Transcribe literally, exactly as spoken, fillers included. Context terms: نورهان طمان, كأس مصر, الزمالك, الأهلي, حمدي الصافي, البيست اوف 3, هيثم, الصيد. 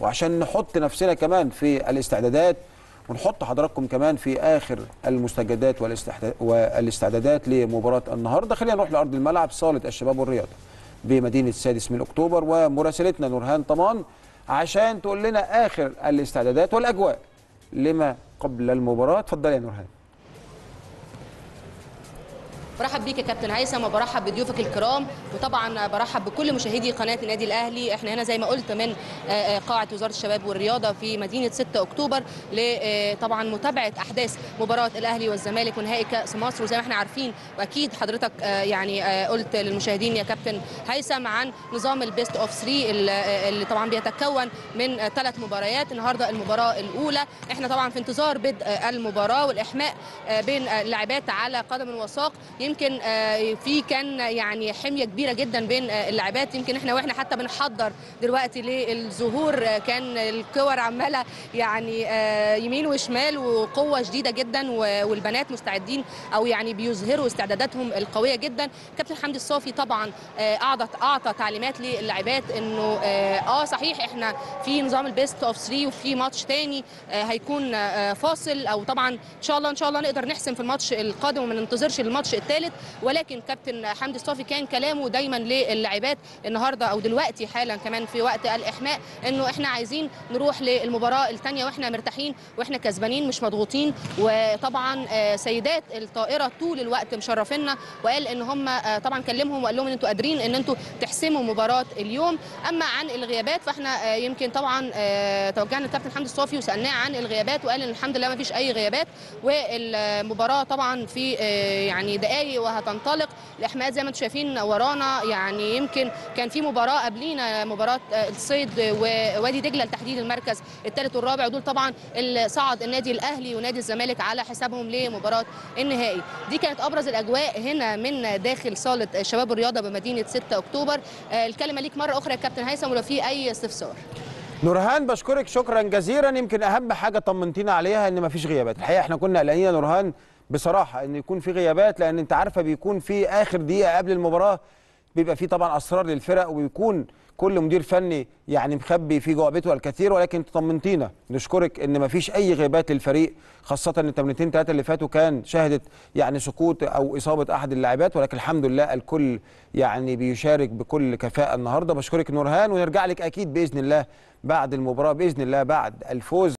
وعشان نحط نفسنا كمان في الاستعدادات ونحط حضراتكم كمان في آخر المستجدات والاستعدادات لمباراة النهاردة. خلينا نروح لأرض الملعب صالة الشباب والرياضة بمدينة السادس من أكتوبر، ومراسلتنا نورهان طمان عشان تقول لنا آخر الاستعدادات والأجواء لما قبل المباراة. اتفضلي يا نورهان. برحب بيك يا كابتن هيثم وبرحب بضيوفك الكرام، وطبعا برحب بكل مشاهدي قناه النادي الاهلي. احنا هنا زي ما قلت من قاعه وزاره الشباب والرياضه في مدينه ستة أكتوبر لطبعا متابعه احداث مباراه الاهلي والزمالك ونهائي كاس مصر. وزي ما احنا عارفين واكيد حضرتك يعني قلت للمشاهدين يا كابتن هيثم عن نظام البيست اوف ثلاثة اللي طبعا بيتكون من ثلاث مباريات. النهارده المباراه الاولى، احنا طبعا في انتظار بدء المباراه والاحماء بين اللاعبات على قدم وساق. يمكن في كان يعني حميه كبيره جدا بين اللاعبات، يمكن احنا واحنا حتى بنحضر دلوقتي للظهور كان الكور عماله يعني يمين وشمال وقوه شديده جدا، والبنات مستعدين او يعني بيظهروا استعداداتهم القويه جدا. كابتن حمدي الصافي طبعا اعطى اعطى تعليمات للاعبات انه اه صحيح احنا في نظام البيست اوف ثلاثة وفي ماتش ثاني هيكون فاصل، او طبعا ان شاء الله ان شاء الله نقدر نحسم في الماتش القادم وما ننتظرش الماتش الثالث. ولكن كابتن حمدي الصافي كان كلامه دايما للاعبات النهارده او دلوقتي حالا كمان في وقت الاحماء انه احنا عايزين نروح للمباراه الثانيه واحنا مرتاحين واحنا كسبانين مش مضغوطين. وطبعا سيدات الطائره طول الوقت مشرفينا، وقال ان هم طبعا كلمهم وقال لهم ان انتوا قادرين ان انتوا تحسموا مباراه اليوم. اما عن الغيابات فاحنا يمكن طبعا توجهنا للكابتن حمدي الصافي وسالناه عن الغيابات وقال ان الحمد لله ما فيش اي غيابات، والمباراه طبعا في يعني دقايق وهتنطلق. الاحماءات زي ما انتم شايفين ورانا، يعني يمكن كان في مباراه قبلينا مباراه الصيد ووادي دجله لتحديد المركز الثالث والرابع، ودول طبعا اللي صعد النادي الاهلي ونادي الزمالك على حسابهم لمباراه النهائي. دي كانت ابرز الاجواء هنا من داخل صاله شباب الرياضه بمدينه ستة أكتوبر. الكلمه ليك مره اخرى يا كابتن هيثم ولو في اي استفسار. نورهان بشكرك شكرا جزيلا. يمكن اهم حاجه طمنتينا عليها ان ما فيش غيابات. الحقيقه احنا كنا قلقانين يا نورهان بصراحه ان يكون في غيابات، لان انت عارفه بيكون في اخر دقيقه قبل المباراه بيبقى في طبعا اسرار للفرق وبيكون كل مدير فني يعني مخبي في جوابته الكثير، ولكن طمنتينا نشكرك ان ما فيش اي غيابات للفريق، خاصه ان التمرينتين ثلاثه اللي فاتوا كان شهدت يعني سقوط او اصابه احد اللاعبات، ولكن الحمد لله الكل يعني بيشارك بكل كفاءه النهارده. بشكرك نورهان ونرجع لك اكيد باذن الله بعد المباراه باذن الله بعد الفوز.